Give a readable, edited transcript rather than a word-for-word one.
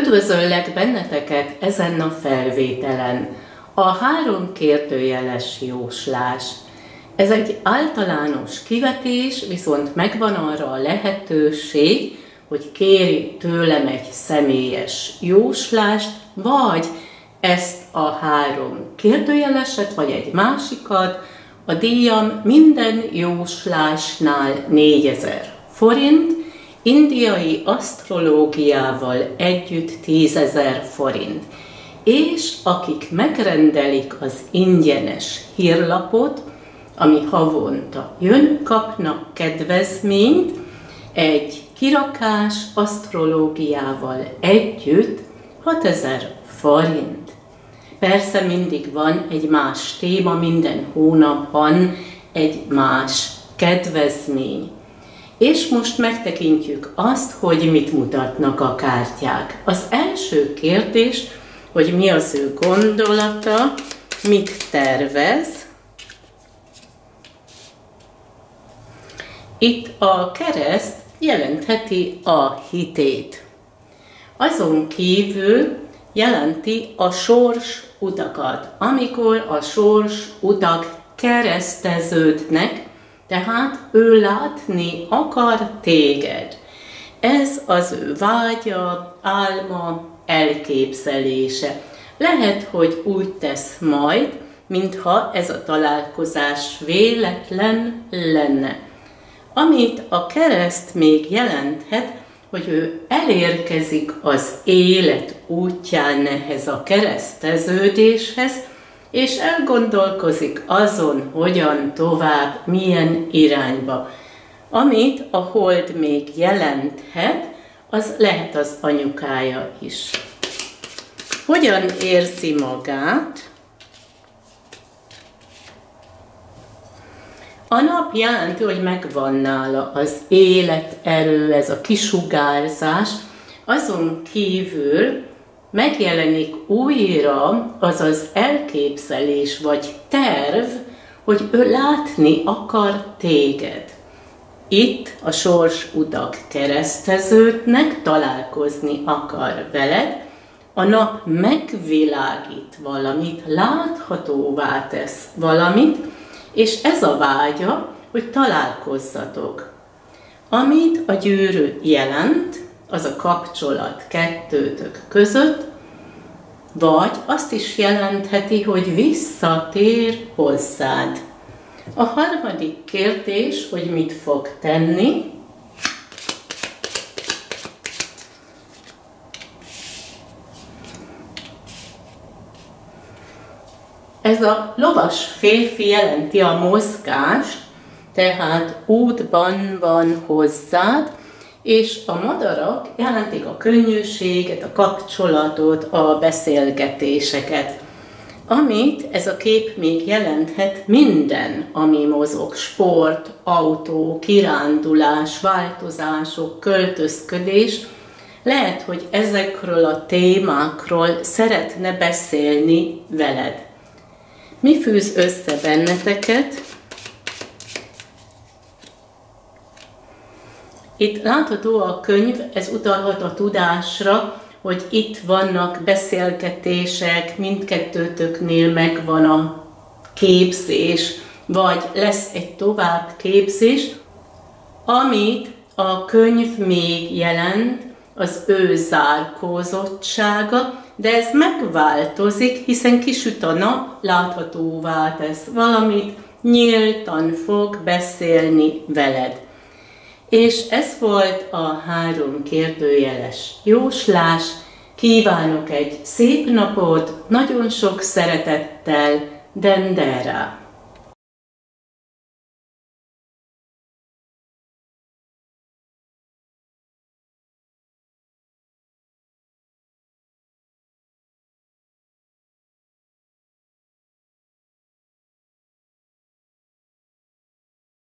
Üdvözöllek benneteket ezen a felvételen. A három kérdőjeles jóslás. Ez egy általános kivetés, viszont megvan arra a lehetőség, hogy kérj tőlem egy személyes jóslást, vagy ezt a három kérdőjeleset, vagy egy másikat. A díjam minden jóslásnál 4000 forint, indiai asztrológiával együtt 10.000 forint. És akik megrendelik az ingyenes hírlapot, ami havonta jön, kapnak kedvezményt egy kirakás asztrológiával együtt 6000 forint. Persze mindig van egy más téma, minden hónapban egy más kedvezmény. És most megtekintjük azt, hogy mit mutatnak a kártyák. Az első kérdés, hogy mi az ő gondolata, mit tervez. Itt a kereszt jelentheti a hitét. Azon kívül jelenti a sors utakat, amikor a sors utak kereszteződnek, tehát ő látni akar téged. Ez az ő vágya, álma, elképzelése. Lehet, hogy úgy tesz majd, mintha ez a találkozás véletlen lenne. Amit a kereszt még jelenthet, hogy ő elérkezik az élet útján ehhez a kereszteződéshez, és elgondolkozik azon, hogyan tovább, milyen irányba. Amit a hold még jelenthet, az lehet az anyukája is. Hogyan érzi magát? A nap jelenti, hogy megvan nála az életerő, ez a kisugárzás, azon kívül megjelenik újra az az elképzelés vagy terv, hogy ő látni akar téged. Itt a sorsutak kereszteződnek, találkozni akar veled, a nap megvilágít valamit, láthatóvá tesz valamit, és ez a vágya, hogy találkozzatok. Amit a gyűrű jelent, az a kapcsolat kettőtök között, vagy azt is jelentheti, hogy visszatér hozzád. A harmadik kérdés, hogy mit fog tenni. Ez a lovas férfi jelenti a mozgást, tehát útban van hozzád, és a madarak jelentik a könnyűséget, a kapcsolatot, a beszélgetéseket. Amit ez a kép még jelenthet, minden, ami mozog, sport, autó, kirándulás, változások, költözködés, lehet, hogy ezekről a témákról szeretne beszélni veled. Mi fűz össze benneteket? Itt látható a könyv, ez utalhat a tudásra, hogy itt vannak beszélgetések, mindkettőtöknél megvan a képzés, vagy lesz egy továbbképzés. Amit a könyv még jelent, az ő zárkózottsága, de ez megváltozik, hiszen kisüt a nap, láthatóvá tesz valamit, nyíltan fog beszélni veled. És ez volt a három kérdőjeles jóslás. Kívánok egy szép napot, nagyon sok szeretettel, Dendera!